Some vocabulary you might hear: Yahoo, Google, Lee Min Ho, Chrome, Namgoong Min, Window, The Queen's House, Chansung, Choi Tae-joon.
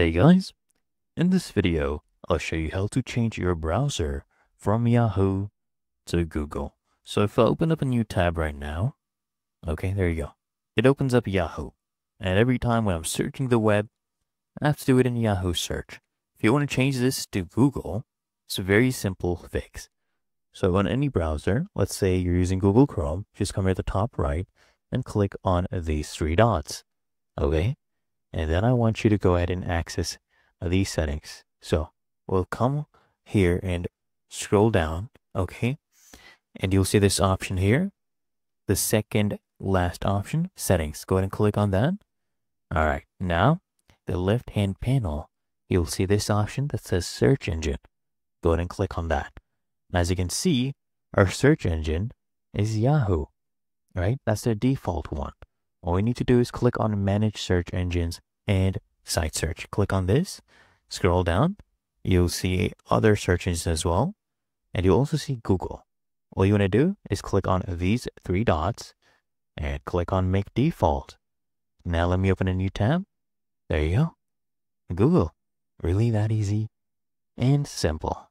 Hey guys, in this video, I'll show you how to change your browser from Yahoo to Google. So if I open up a new tab right now, okay, there you go. It opens up Yahoo. And every time when I'm searching the web, I have to do it in Yahoo search. If you want to change this to Google, it's a very simple fix. So on any browser, let's say you're using Google Chrome, just come here at the top right and click on these three dots, okay? And then I want you to go ahead and access these settings. So we'll come here and scroll down, okay? And you'll see this option here, the second last option, settings. Go ahead and click on that. All right, now the left-hand panel, you'll see this option that says search engine. Go ahead and click on that. As you can see, our search engine is Yahoo, right? That's the default one. All we need to do is click on Manage Search Engines and Site Search. Click on this, scroll down, you'll see other search engines as well, and you'll also see Google. All you want to do is click on these three dots and click on Make Default. Now let me open a new tab. There you go. Google. Really that easy and simple.